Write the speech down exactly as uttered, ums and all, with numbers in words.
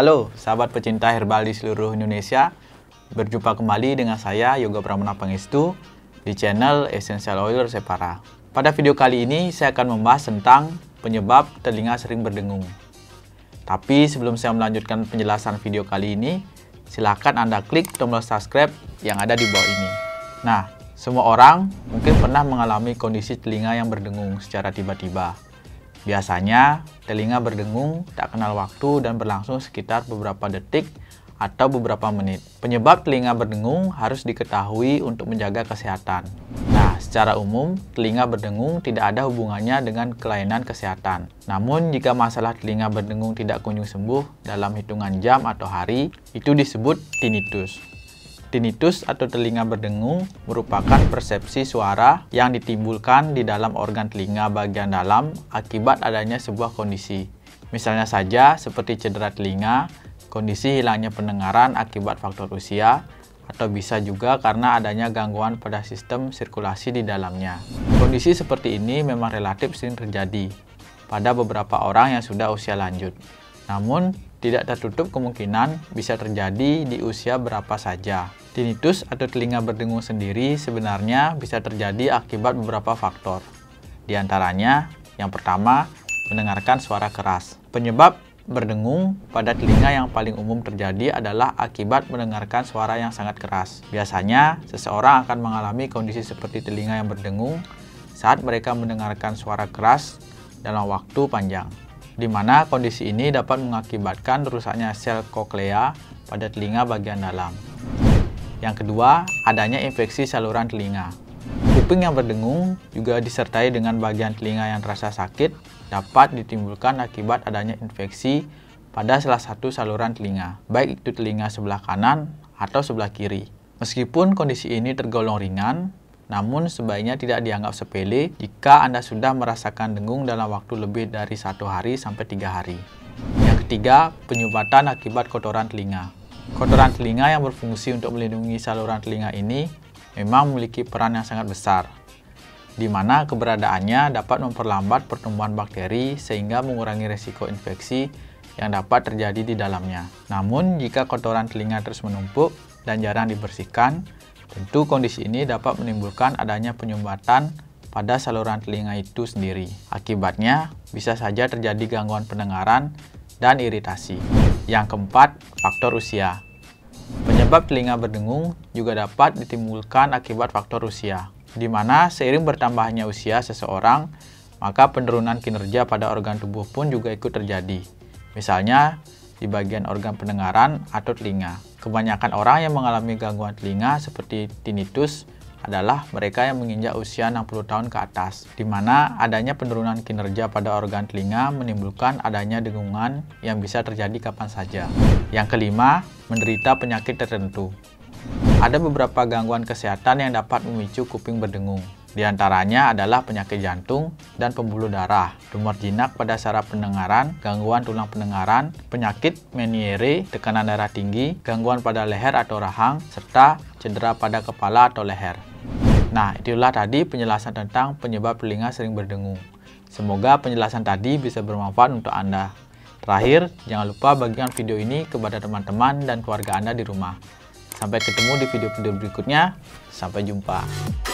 Halo sahabat pecinta herbal di seluruh Indonesia, berjumpa kembali dengan saya Yoga Pramana Pangestu di channel Essential Oil Rosevara. Pada video kali ini saya akan membahas tentang penyebab telinga sering berdengung. Tapi sebelum saya melanjutkan penjelasan video kali ini, silahkan Anda klik tombol subscribe yang ada di bawah ini. Nah, semua orang mungkin pernah mengalami kondisi telinga yang berdengung secara tiba-tiba. Biasanya, telinga berdengung tak kenal waktu dan berlangsung sekitar beberapa detik atau beberapa menit. Penyebab telinga berdengung harus diketahui untuk menjaga kesehatan. Nah, secara umum, telinga berdengung tidak ada hubungannya dengan kelainan kesehatan. Namun, jika masalah telinga berdengung tidak kunjung sembuh dalam hitungan jam atau hari, itu disebut tinnitus. Tinnitus atau telinga berdengung merupakan persepsi suara yang ditimbulkan di dalam organ telinga bagian dalam akibat adanya sebuah kondisi. Misalnya saja seperti cedera telinga, kondisi hilangnya pendengaran akibat faktor usia, atau bisa juga karena adanya gangguan pada sistem sirkulasi di dalamnya. Kondisi seperti ini memang relatif sering terjadi pada beberapa orang yang sudah usia lanjut. Namun, tidak tertutup kemungkinan bisa terjadi di usia berapa saja. Tinnitus atau telinga berdengung sendiri sebenarnya bisa terjadi akibat beberapa faktor. Di antaranya, yang pertama, mendengarkan suara keras. Penyebab berdengung pada telinga yang paling umum terjadi adalah akibat mendengarkan suara yang sangat keras. Biasanya, seseorang akan mengalami kondisi seperti telinga yang berdengung saat mereka mendengarkan suara keras dalam waktu panjang, di mana kondisi ini dapat mengakibatkan rusaknya sel koklea pada telinga bagian dalam. Yang kedua, adanya infeksi saluran telinga. Kuping yang berdengung juga disertai dengan bagian telinga yang terasa sakit dapat ditimbulkan akibat adanya infeksi pada salah satu saluran telinga, baik itu telinga sebelah kanan atau sebelah kiri. Meskipun kondisi ini tergolong ringan, namun sebaiknya tidak dianggap sepele jika Anda sudah merasakan dengung dalam waktu lebih dari satu hari sampai tiga hari. Yang ketiga, penyumbatan akibat kotoran telinga. Kotoran telinga yang berfungsi untuk melindungi saluran telinga ini memang memiliki peran yang sangat besar, di mana keberadaannya dapat memperlambat pertumbuhan bakteri sehingga mengurangi resiko infeksi yang dapat terjadi di dalamnya. Namun, jika kotoran telinga terus menumpuk dan jarang dibersihkan, tentu kondisi ini dapat menimbulkan adanya penyumbatan pada saluran telinga itu sendiri. Akibatnya, bisa saja terjadi gangguan pendengaran dan iritasi. Yang keempat, faktor usia. Penyebab telinga berdengung juga dapat ditimbulkan akibat faktor usia, di mana seiring bertambahnya usia seseorang, maka penurunan kinerja pada organ tubuh pun juga ikut terjadi. Misalnya, di bagian organ pendengaran atau telinga. Kebanyakan orang yang mengalami gangguan telinga seperti tinnitus adalah mereka yang menginjak usia enam puluh tahun ke atas, di mana adanya penurunan kinerja pada organ telinga menimbulkan adanya dengungan yang bisa terjadi kapan saja. Yang kelima, menderita penyakit tertentu. Ada beberapa gangguan kesehatan yang dapat memicu kuping berdengung. Di antaranya adalah penyakit jantung dan pembuluh darah, tumor jinak pada saraf pendengaran, gangguan tulang pendengaran, penyakit meniere, tekanan darah tinggi, gangguan pada leher atau rahang, serta cedera pada kepala atau leher. Nah, itulah tadi penjelasan tentang penyebab telinga sering berdengung. Semoga penjelasan tadi bisa bermanfaat untuk Anda. Terakhir, jangan lupa bagikan video ini kepada teman-teman dan keluarga Anda di rumah. Sampai ketemu di video-video berikutnya. Sampai jumpa.